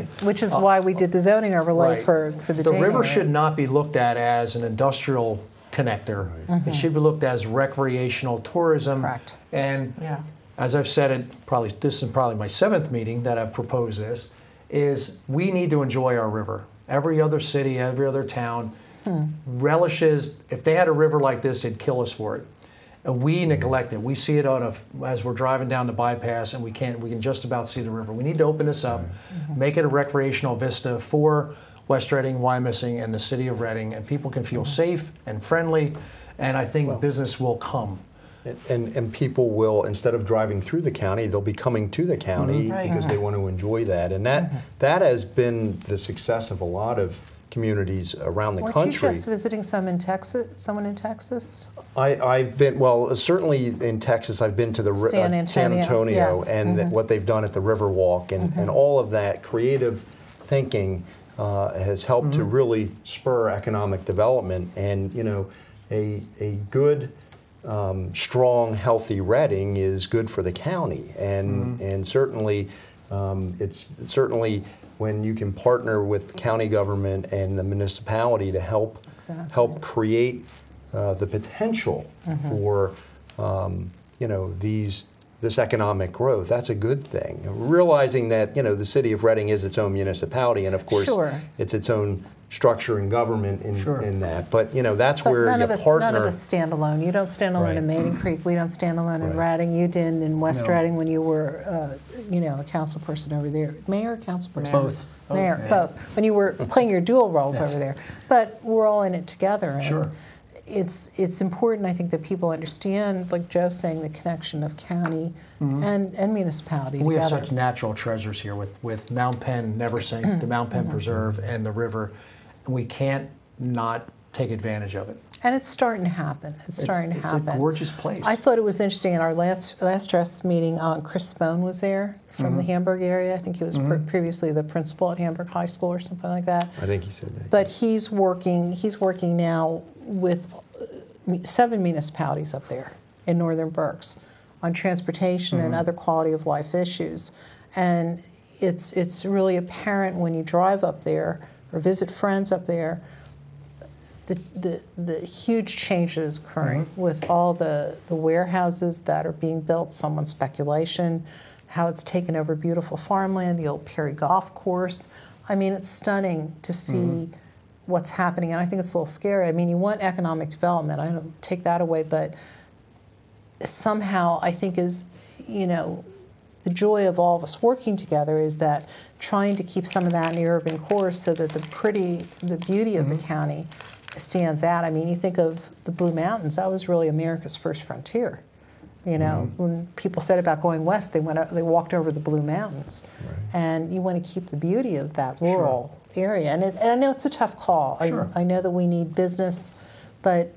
exactly. Which is uh, why we did the zoning overlay right. for, for the The river area. should not be looked at as an industrial connector. Right. Mm-hmm. It should be looked at as recreational tourism. Correct. And yeah. as I've said it probably this is probably my seventh meeting that I've proposed this. Is we need to enjoy our river. Every other city, every other town hmm. relishes, if they had a river like this, they'd kill us for it. And we neglect it. We see it on a, as we're driving down the bypass and we can't, we can just about see the river. We need to open this up, mm-hmm. make it a recreational vista for West Reading, Wyomissing, and the city of Reading, and people can feel mm-hmm. safe and friendly, and I think well, business will come. And, and people will, instead of driving through the county, they'll be coming to the county right. because they want to enjoy that. And that mm-hmm. that has been the success of a lot of communities around the Weren't country. You just visiting some in Texas, someone in Texas? I, I've been, well, certainly in Texas, I've been to the San Antonio, uh, San Antonio yes. and mm-hmm. what they've done at the Riverwalk, and, mm-hmm. and all of that creative thinking uh, has helped mm-hmm. to really spur economic development. And, you know, a, a good... Um, strong, healthy Reading is good for the county, and mm-hmm. and certainly um, it's certainly when you can partner with county government and the municipality to help exactly. help create uh, the potential mm-hmm. for um, you know these this economic growth. That's a good thing. Realizing that you know the city of Reading is its own municipality, and of course sure. it's its own. structure and government in, sure. in that, but you know that's but where none you of us, partner. None of us stand alone. You don't stand alone right. in Maiden Creek. We don't stand alone right. in Reading. You didn't in West no. Reading when you were, uh, you know, a council person over there, mayor, or council person, both, mayor, both. both. both. When you were playing your dual roles yes. over there, but we're all in it together. And sure, it's it's important. I think that people understand, like Joe's saying, the connection of county mm-hmm. and and municipality. We together. have such natural treasures here with with Mount Penn, Never Sink, mm-hmm. the Mount Penn mm-hmm. Preserve, and the river. We can't not take advantage of it. And it's starting to happen. It's starting it's, to happen. It's a gorgeous place. I thought it was interesting. In our last last trust meeting, um, Chris Spohn was there from mm-hmm. the Hamburg area. I think he was mm-hmm. pre previously the principal at Hamburg High School or something like that. I think he said that. But yes. he's working. He's working now with seven municipalities up there in northern Berks on transportation mm-hmm. and other quality of life issues. And it's it's really apparent when you drive up there. Or visit friends up there, the, the, the huge changes occurring mm-hmm. with all the, the warehouses that are being built, someone's speculation, how it's taken over beautiful farmland, the old Perry Golf Course. I mean, it's stunning to see mm-hmm. what's happening, and I think it's a little scary. I mean, you want economic development. I don't take that away, but somehow I think is, you know, the joy of all of us working together is that trying to keep some of that in the urban core so that the pretty, the beauty of mm-hmm. the county stands out. I mean, you think of the Blue Mountains. That was really America's first frontier. You know, mm-hmm. when people said about going west, they went, they walked over the Blue Mountains. Right. And you want to keep the beauty of that rural sure. area. And, it, and I know it's a tough call. Sure. I, I know that we need business, but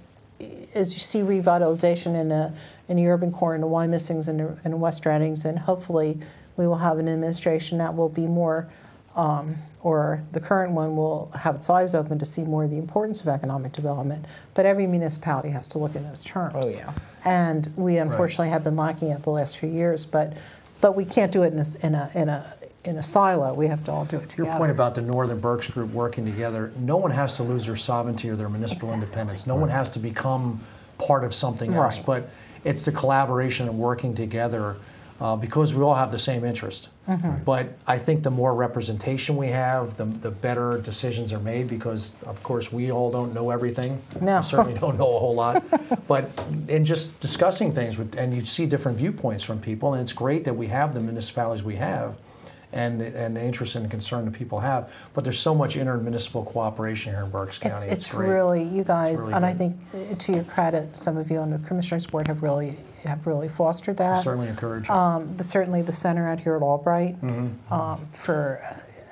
as you see revitalization in a in the urban core, in the Wymissings and the, in the West Readings, and hopefully we will have an administration that will be more, um, or the current one will have its eyes open to see more of the importance of economic development. But every municipality has to look in those terms. Oh, yeah. And we unfortunately right. have been lacking it the last few years, but but we can't do it in a, in a, in a, in a silo. We have to all do it together. Your point about the Northern Berks group working together, no one has to lose their sovereignty or their municipal exactly. independence. No right. one has to become part of something else. Right. But it's the collaboration and working together uh, because we all have the same interest. Mm-hmm. But I think the more representation we have, the, the better decisions are made because, of course, we all don't know everything. No. We certainly don't know a whole lot. But in just discussing things, with, and you see different viewpoints from people, and it's great that we have the municipalities we have and, and the interest and concern that people have. But there's so much intermunicipal cooperation here in Berks County. It's, it's, it's really, you guys, really and good. I think to your credit, some of you on the Commissioners Board have really have really fostered that. I certainly encourage um, the, Certainly the center out here at Albright mm-hmm. um, for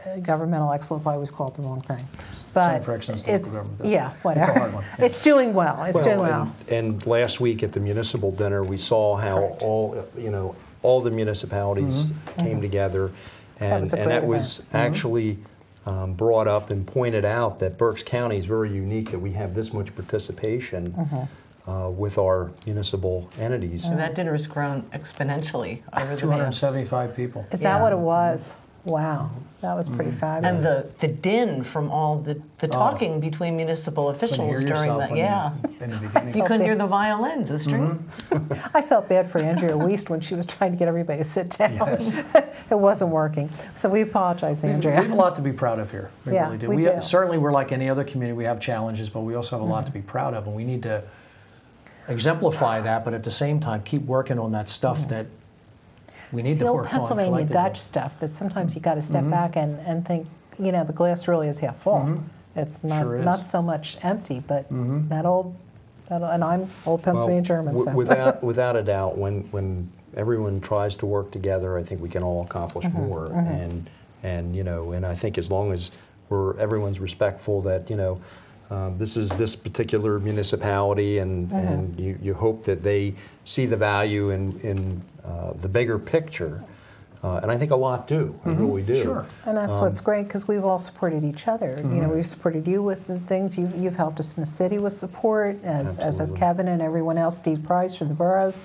uh, governmental excellence. I always call it the wrong thing. But for excellence, it's, yeah, whatever. It's a hard one. Yeah. It's doing well. It's well, doing well. And, and last week at the municipal dinner, we saw how Correct. all, you know, all the municipalities mm-hmm. came mm-hmm. together. And that was, and that was actually mm-hmm. um, brought up and pointed out that Berks County is very unique that we have this much participation mm-hmm. uh, with our municipal entities. And that dinner has grown exponentially over the two hundred seventy-five people. Is yeah. that what it was? Wow, that was pretty mm-hmm. fabulous. And the, the din from all the, the talking oh. between municipal officials during that, yeah. The, in the beginning. You couldn't bad. hear the violins, it's true. Mm-hmm. I felt bad for Andrea Wiest when she was trying to get everybody to sit down. Yes. It wasn't working. So we apologize, Andrea. We, we have a lot to be proud of here. We yeah, really do. We, we do. Have, certainly we're like any other community, we have challenges, but we also have a mm-hmm. lot to be proud of, and we need to exemplify that, but at the same time, keep working on that stuff mm-hmm. that we need it's to the old work Pennsylvania Dutch stuff that sometimes you got to step mm-hmm. back and, and think, you know, the glass really is half full. Mm-hmm. It's not sure not so much empty, but mm-hmm. that old, that, and I'm old Pennsylvania well, German. W so. without, without a doubt, when when everyone tries to work together, I think we can all accomplish mm-hmm. more. Mm-hmm. And and you know, and I think as long as we're everyone's respectful that you know, um, this is this particular municipality, and mm-hmm. and you, you hope that they see the value in in. Uh, the bigger picture, uh, and I think a lot do. I mm-hmm. really do. Sure, and that's um, what's great because we've all supported each other. Mm-hmm. You know, we've supported you with the things you've you've helped us in the city with support, as as has Kevin and everyone else. Steve Price from the boroughs.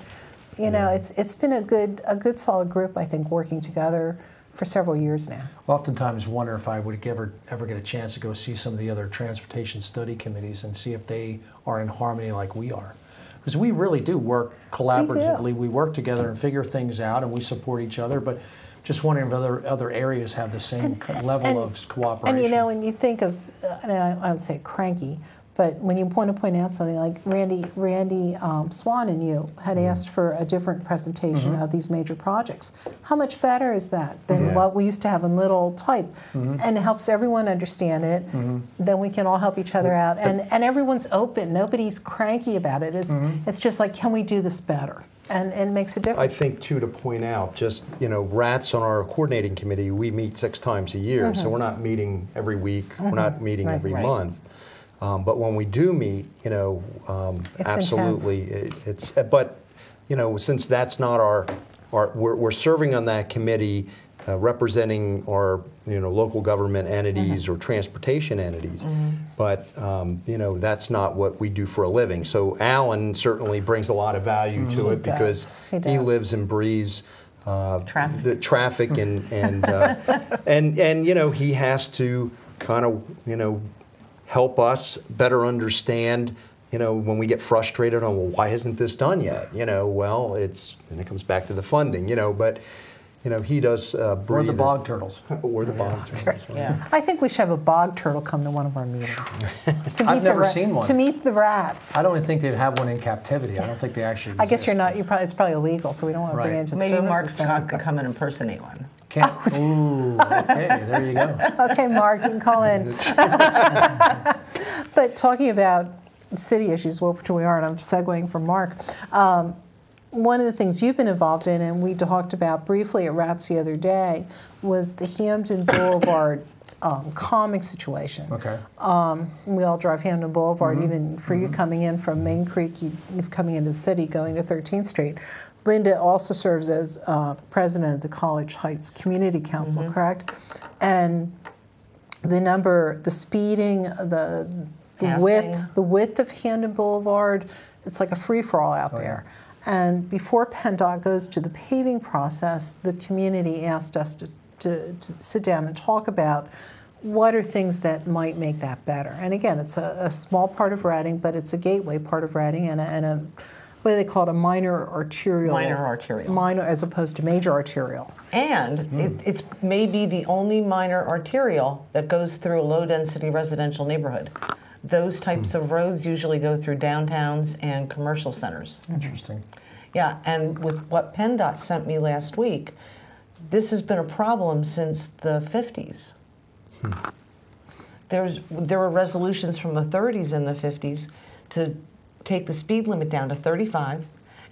You yeah. know, it's it's been a good a good solid group. I think working together for several years now. Oftentimes, wonder if I would ever ever get a chance to go see some of the other transportation study committees and see if they are in harmony like we are. Because we really do work collaboratively. We, do. we work together and figure things out, and we support each other. But just wondering if other other areas have the same and, level and, of cooperation. And you know, when you think of, and I, I would say cranky, but when you want to point out something like Randy Randy um, Swan and you had mm-hmm. asked for a different presentation mm-hmm. of these major projects. How much better is that than yeah. what we used to have in little type? Mm-hmm. And it helps everyone understand it. Mm-hmm. Then we can all help each other out. And, and everyone's open. Nobody's cranky about it. It's, mm-hmm. it's just like, can we do this better? And, and it makes a difference. I think, too, to point out, just, you know, rats on our coordinating committee, we meet six times a year. Mm-hmm. So we're not meeting every week. Mm-hmm. We're not meeting right, every right. month. Um, but when we do meet, you know, um, it's absolutely, it, it's. But, you know, since that's not our, our we're, we're serving on that committee, uh, representing our, you know, local government entities mm-hmm. or transportation entities. Mm-hmm. But, um, you know, that's not what we do for a living. So Alan certainly brings a lot of value mm-hmm. to he it does. because he, does. he lives and breathes. Uh, traffic. The traffic and and uh, and and you know he has to kind of you know. help us better understand, you know, when we get frustrated on, well, why isn't this done yet? You know, well, it's, and it comes back to the funding, you know, but you know, he does uh, breathe. Or the bog turtles. Or the bog turtles. Yeah. I think we should have a bog turtle come to one of our meetings. To I've never seen one. To meet the rats. I don't even think they have one in captivity. I don't think they actually exist. I guess you're not, you probably, it's probably illegal, so we don't want right. to bring it into the Maybe Mark Scott could come and impersonate one. Can't, oh. Ooh, okay, there you go. Okay, Mark, you can call in. But talking about city issues, which we are, and I'm segueing from Mark, um, one of the things you've been involved in, and we talked about briefly at RATS the other day, was the Hampden Boulevard um, calming situation. Okay. Um, we all drive Hampden Boulevard, mm-hmm. even for mm-hmm. you coming in from Main Creek, you, you're coming into the city, going to thirteenth street. Linda also serves as uh, president of the College Heights Community Council, mm-hmm. correct? And the number, the speeding, the, the width, the width of Hampden Boulevard, it's like a free-for-all out oh, there. Yeah. And before PennDOT goes to the paving process, the community asked us to, to, to sit down and talk about what are things that might make that better. And again, it's a, a small part of Reading, but it's a gateway part of Reading, and a, and a what do they call it, a minor arterial. Minor arterial. Minor as opposed to major arterial. And mm. it, it's maybe the only minor arterial that goes through a low-density residential neighborhood. Those types of roads usually go through downtowns and commercial centers. Interesting. Yeah, and with what PennDOT sent me last week, this has been a problem since the fifties. Hmm. There's, there were resolutions from the thirties and the fifties to take the speed limit down to thirty-five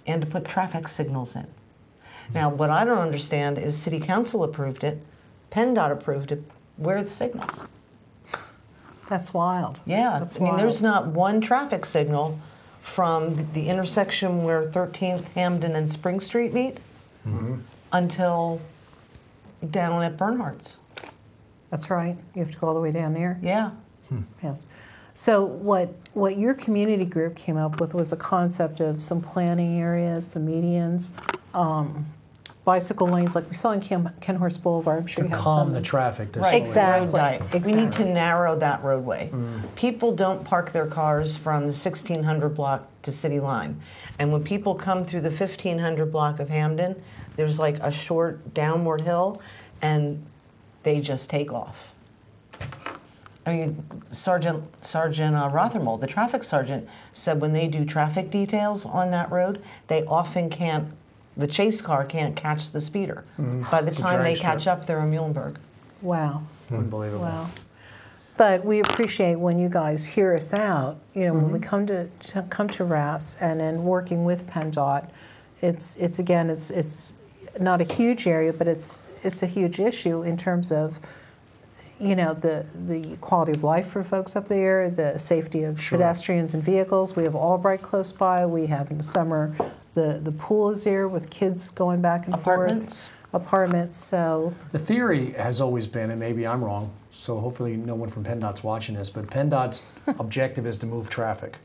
and to put traffic signals in. Hmm. Now, what I don't understand is City Council approved it, PennDOT approved it, where are the signals? That's wild. Yeah, That's I mean, wild. There's not one traffic signal from the, the intersection where thirteenth, Hampden, and Spring Street meet mm-hmm. until down at Barnhart's. That's right. You have to go all the way down there. Yeah. Hmm. Yes. So what what your community group came up with was a concept of some planning areas, some medians. Um, Bicycle lanes, like we saw in Ken, Kenhorse Boulevard, I'm sure to you have calm some. the traffic. Right. Exactly. right, exactly. We need to narrow that roadway. Mm. People don't park their cars from the sixteen hundred block to City Line, and when people come through the fifteen hundred block of Hampden, there's like a short downward hill, and they just take off. I mean, Sergeant Sergeant uh, Rothermel, the traffic sergeant, said when they do traffic details on that road, they often can't. The chase car can't catch the speeder. Mm. By the it's time they catch trip. up, they're in Muhlenberg. Wow. Unbelievable. Wow. But we appreciate when you guys hear us out, you know, mm-hmm. when we come to, to come to RATS and then working with PennDOT, it's it's again it's it's not a huge area, but it's it's a huge issue in terms of you know, the, the quality of life for folks up there, the safety of sure. pedestrians and vehicles. We have Albright close by, we have in the summer The, the pool is there with kids going back and Apartments. forth. Apartments. So the theory has always been, and maybe I'm wrong, so hopefully no one from PennDOT's watching this, but PennDOT's objective is to move traffic.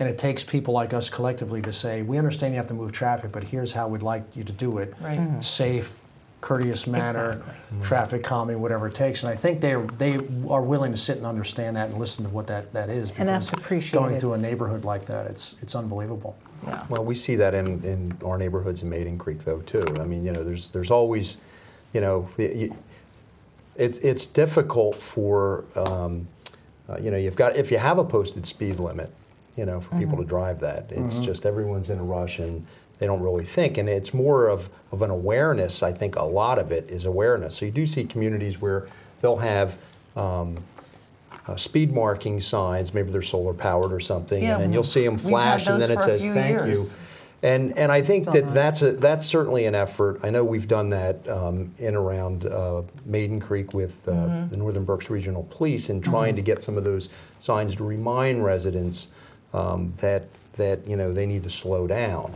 And it takes people like us collectively to say, we understand you have to move traffic, but here's how we'd like you to do it. Right. Mm-hmm. Safe, courteous manner, exactly. mm-hmm. traffic calming, whatever it takes. And I think they are, they are willing to sit and understand that and listen to what that, that is. And that's appreciated. Going through a neighborhood like that, it's, it's unbelievable. Yeah. Well, we see that in, in our neighborhoods in Maiden Creek, though, too. I mean, you know, there's there's always, you know, it, it's it's difficult for, um, uh, you know, you've got if you have a posted speed limit, you know, for mm-hmm. people to drive that. It's mm-hmm. just everyone's in a rush and they don't really think. And it's more of, of an awareness. I think a lot of it is awareness. So you do see communities where they'll have. Um, Uh, speed marking signs, maybe they're solar powered or something, yeah, and then you'll see them flash and then it says thank years. you. And and I think Still that not. that's a, that's certainly an effort. I know we've done that um, in around uh, Maiden Creek with uh, mm-hmm. the Northern Berks Regional Police in trying mm-hmm. to get some of those signs to remind residents um, that that you know they need to slow down.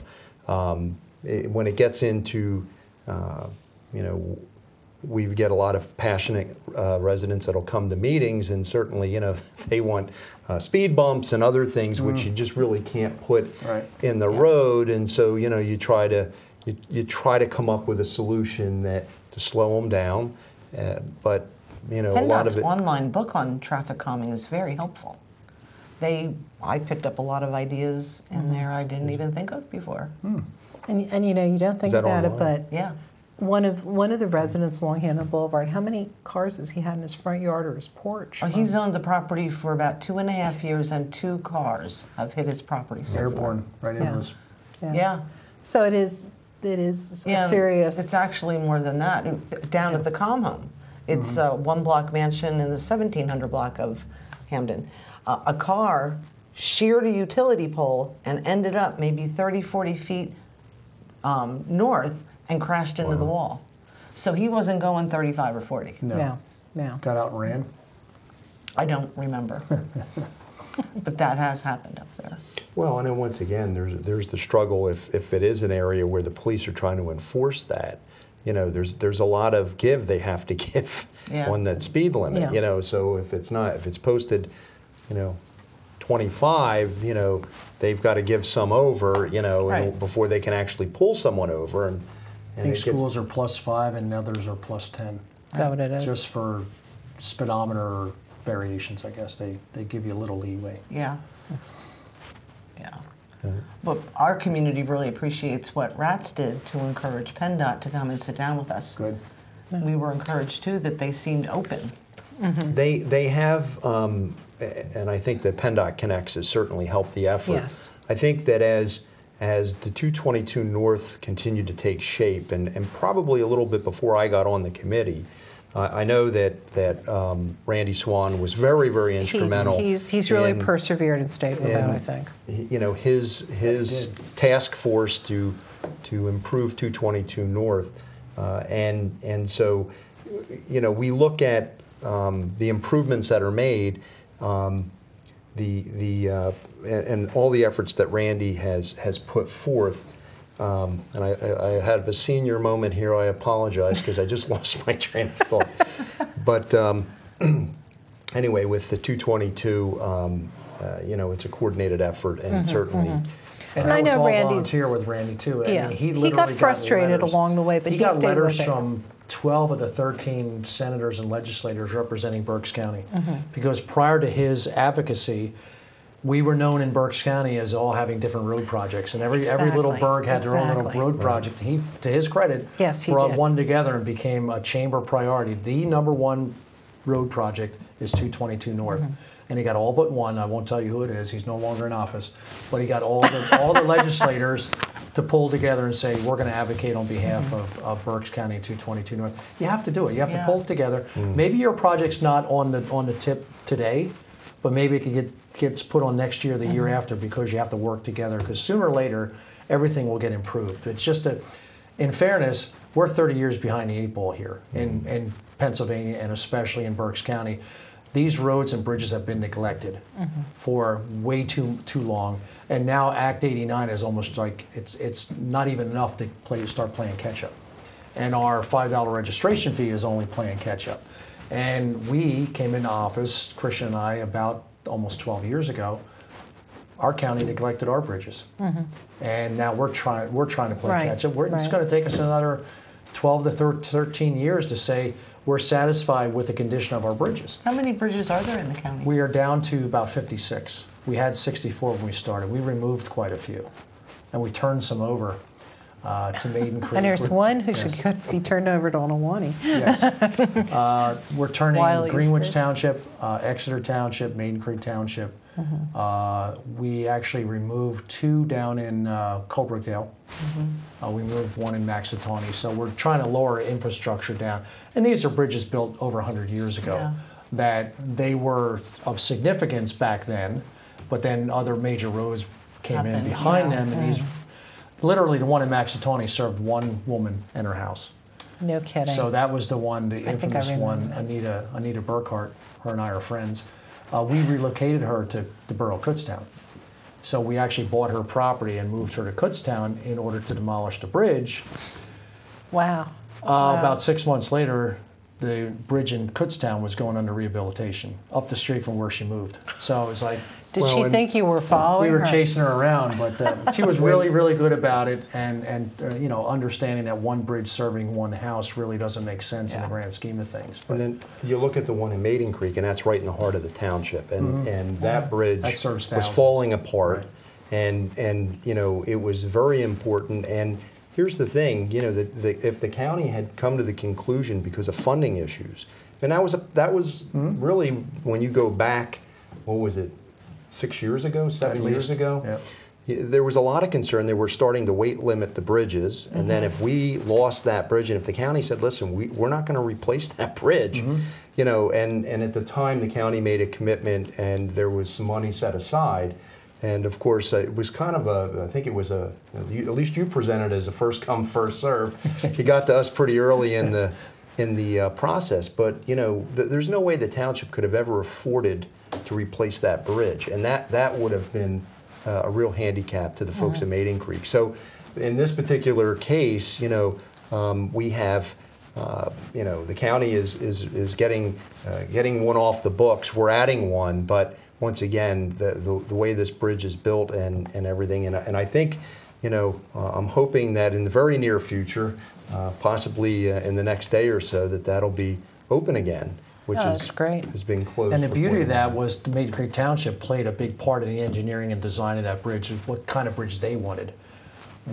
Um, it, when it gets into uh, you know. We get a lot of passionate uh, residents that'll come to meetings, and certainly, you know, they want uh, speed bumps and other things, mm. which you just really can't put right. in the yeah. road. And so, you know, you try to you, you try to come up with a solution that to slow them down. Uh, but you know, PennDOT's a lot of it, online book on traffic calming is very helpful. They, I picked up a lot of ideas in mm. there I didn't even think of before. Mm. And and you know, you don't think about online? it, but yeah. one of one of the residents along Hampden Boulevard, how many cars has he had in his front yard or his porch? Oh, he's owned the property for about two and a half years, and two cars have hit his property. So airborne, far. Right in those. Yeah. Yeah. Yeah. So it is. It is yeah, serious. It's actually more than that. Down yeah. at the Com Home, it's mm-hmm. a one-block mansion in the seventeen hundred block of Hampden. Uh, a car sheared a utility pole and ended up maybe thirty, forty feet um, north and crashed into wow. the wall. So he wasn't going thirty-five or forty. No. No. No. Got out and ran? I don't remember. But that has happened up there. Well, and then once again, there's there's the struggle if, if it is an area where the police are trying to enforce that. You know, there's there's a lot of give they have to give yeah. on that speed limit. Yeah. You know, so if it's not, if it's posted, you know, twenty-five, you know, they've got to give some over, you know, right. and before they can actually pull someone over. And, and I think schools gets, are plus five and others are plus ten. Is that what it is? Just for speedometer variations, I guess they they give you a little leeway. Yeah, yeah. Mm-hmm. But our community really appreciates what RATS did to encourage PennDOT to come and sit down with us. Good. Mm-hmm. We were encouraged too that they seemed open. Mm-hmm. They they have, um, and I think that PennDOT Connects has certainly helped the effort. Yes. I think that as as the two twenty-two North continued to take shape, and and probably a little bit before I got on the committee. I know that that um, Randy Swan was very, very instrumental. He, he's he's really in, persevered and stayed with in, that. I think. You know, his his task force to to improve two twenty-two North, uh, and and so, you know, we look at um, the improvements that are made, um, the the uh, and, and all the efforts that Randy has has put forth. Um, and I, I, I had a senior moment here. I apologize because I just lost my train of thought. But um, anyway, with the two twenty-two, um, uh, you know, it's a coordinated effort, and mm-hmm, certainly. Mm-hmm. Uh, and I know Randy's here with Randy too. I yeah, mean, he, he got frustrated got along the way, but he, he got stayed letters with from twelve of the thirteen senators and legislators representing Berks County, mm-hmm. because prior to his advocacy. We were known in Berks County as all having different road projects, and every exactly. every little burg had their exactly. own little road project. He, to his credit, yes, he brought did. one together and became a chamber priority. The number one road project is two twenty-two North, mm-hmm. and he got all but one. I won't tell you who it is. He's no longer in office, but he got all the all the legislators to pull together and say we're going to advocate on behalf mm-hmm. of, of Berks County two twenty-two North. You have to do it. You have yeah. to pull it together. Mm-hmm. Maybe your project's not on the on the tip today. But maybe it can get, gets put on next year, the mm-hmm. year after, because you have to work together. Because sooner or later, everything will get improved. It's just that, in fairness, we're thirty years behind the eight ball here mm-hmm. in, in Pennsylvania and especially in Berks County. These roads and bridges have been neglected mm-hmm. for way too too long. And now Act eighty-nine is almost like it's it's not even enough to play start playing catch up. And our five dollar registration fee is only playing catch up. And we came into office, Christian and I, about almost twelve years ago. Our county neglected our bridges, mm-hmm. and now we're trying. We're trying to play right. catch up. We're, right. It's going to take us another twelve to thirteen years to say we're satisfied with the condition of our bridges. How many bridges are there in the county? We are down to about fifty-six. We had sixty-four when we started. We removed quite a few, and we turned some over. Uh, to Maiden Creek. And there's one who yes. should be turned over to Onawani. Yes. Uh, we're turning Wiley's Greenwich Bridge. Township, uh, Exeter Township, Maiden Creek Township. Mm-hmm. uh, we actually removed two down in uh, Culbricdale. Mm-hmm. uh, we moved one in Maxatawny. So we're trying to lower infrastructure down. And these are bridges built over one hundred years ago yeah. that they were of significance back then, but then other major roads came Up in and, behind yeah, them. Okay. and these. Literally, the one in Maxatawny served one woman and her house. No kidding. So that was the one, the infamous one, that. Anita Anita Burkhart. Her and I are friends. Uh, we relocated her to the borough of Kutztown. So we actually bought her property and moved her to Kutztown in order to demolish the bridge. Wow. Uh, wow. About six months later, the bridge in Kutztown was going under rehabilitation, up the street from where she moved. So it was like... Did well, she think you were following her? We were her? chasing her around, but uh, she was really, really good about it and, and uh, you know, understanding that one bridge serving one house really doesn't make sense yeah. in the grand scheme of things. But. And then you look at the one in Maiden Creek, and that's right in the heart of the township, and, mm-hmm. and that bridge that was falling apart, right. and, and, you know, it was very important, and here's the thing, you know, the, the, if the county had come to the conclusion because of funding issues, and that was a, that was mm-hmm. really when you go back, what was it, six years ago, seven years ago? Yep. There was a lot of concern. They were starting to weight limit the bridges, and mm-hmm. then if we lost that bridge, and if the county said, listen, we, we're not going to replace that bridge, mm-hmm. you know, and, and at the time the county made a commitment and there was some money set aside, and of course it was kind of a, I think it was a, you, at least you presented it as a first come, first serve. You got to us pretty early in the, in the uh, process, but you know, th there's no way the township could have ever afforded to replace that bridge, and that, that would have been Uh, a real handicap to the folks at Maiden Creek. So, in this particular case, you know, um, we have, uh, you know, the county is is is getting uh, getting one off the books. We're adding one, but once again, the the, the way this bridge is built and and everything, and and I think, you know, uh, I'm hoping that in the very near future, uh, possibly uh, in the next day or so, that that'll be open again. Which oh, is great. Has been closed. And the beauty of that was the Maiden Creek Township played a big part in the engineering and design of that bridge. What kind of bridge they wanted,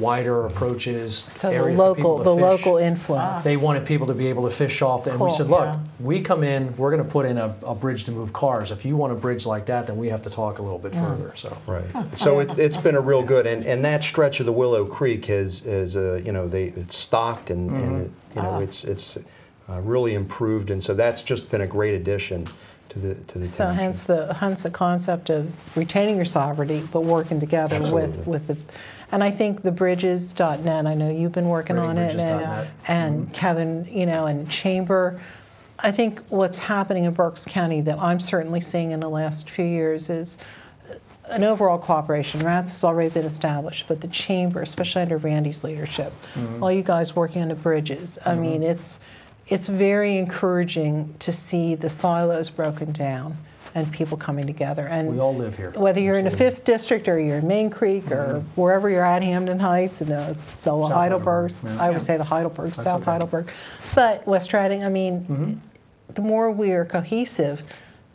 wider approaches, so area the local, for people to the fish. Local influence. Ah. They wanted people to be able to fish off, and cool. we said, look, yeah. we come in, we're going to put in a, a bridge to move cars. If you want a bridge like that, then we have to talk a little bit yeah. further. So right. So it's it's been a real good, and and that stretch of the Willow Creek has is uh, you know they it's stocked and mm-hmm. and it, you know ah. it's it's. Uh, really improved, and so that's just been a great addition to the to the so township. hence the hence the concept of retaining your sovereignty but working together Absolutely. with with the and I think the bridges dot net, I know you've been working Reading on it and, uh, and mm-hmm. Kevin, you know, and Chamber. I think what's happening in Berks County that I'm certainly seeing in the last few years is an overall cooperation. RATS has already been established, but the Chamber, especially under Randy's leadership, mm-hmm. all you guys working on the bridges, I mm-hmm. mean it's It's very encouraging to see the silos broken down and people coming together. And we all live here. Whether you're in the fifth district or you're in Main Creek mm-hmm. or wherever you're at, Hampden Heights and the, the Heidelberg, Heidelberg. Yeah. I would say the Heidelberg, That's South okay. Heidelberg. But West Reading, I mean, mm-hmm. the more we are cohesive,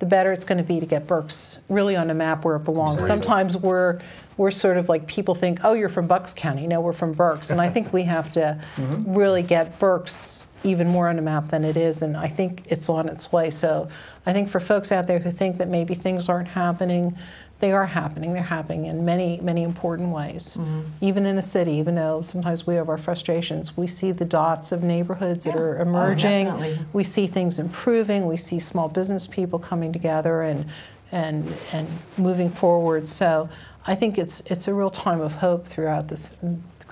the better it's going to be to get Berks really on the map where it belongs. Sometimes we're we're sort of like people think, oh, you're from Bucks County. No, we're from Berks. And I think we have to mm-hmm. really get Berks even more on the map than it is, and I think it's on its way. So I think for folks out there who think that maybe things aren't happening, they are happening. They're happening in many, many important ways. Mm-hmm. Even in a city, even though sometimes we have our frustrations, we see the dots of neighborhoods yeah. that are emerging. Oh, we see things improving. We see small business people coming together and and and moving forward. So I think it's it's a real time of hope throughout this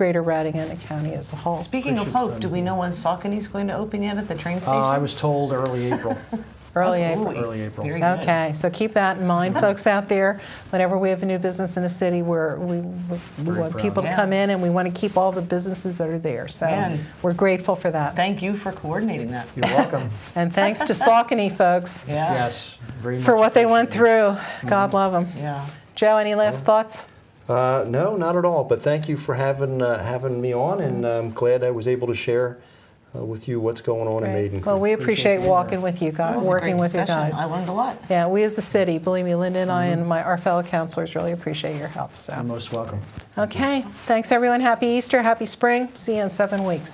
greater Reading and the county as a whole. Speaking of hope, do we know when Saucony is going to open yet at the train station? Uh, I was told early April. Early oh, April. Early April. Very okay, good. So keep that in mind, folks out there. Whenever we have a new business in a city, we're, we, we, we want proud. people yeah. to come in, and we want to keep all the businesses that are there. So Man. we're grateful for that. Thank you for coordinating that. You're welcome. And thanks to Saucony, folks. Yeah. Yes. Very much for what they went through. Mm-hmm. God love them. Yeah. Joe, any last yeah. thoughts? Uh, no, not at all. But thank you for having uh, having me on, and I'm glad I was able to share uh, with you what's going on Great. in Maiden Creek. Well, we appreciate, appreciate walking with you guys, working with discussion. you guys. I learned a lot. Yeah, we as the city, believe me, Linda and mm-hmm. I and my our fellow counselors really appreciate your help. So. You're most welcome. Okay, thanks everyone. Happy Easter, happy spring. See you in seven weeks.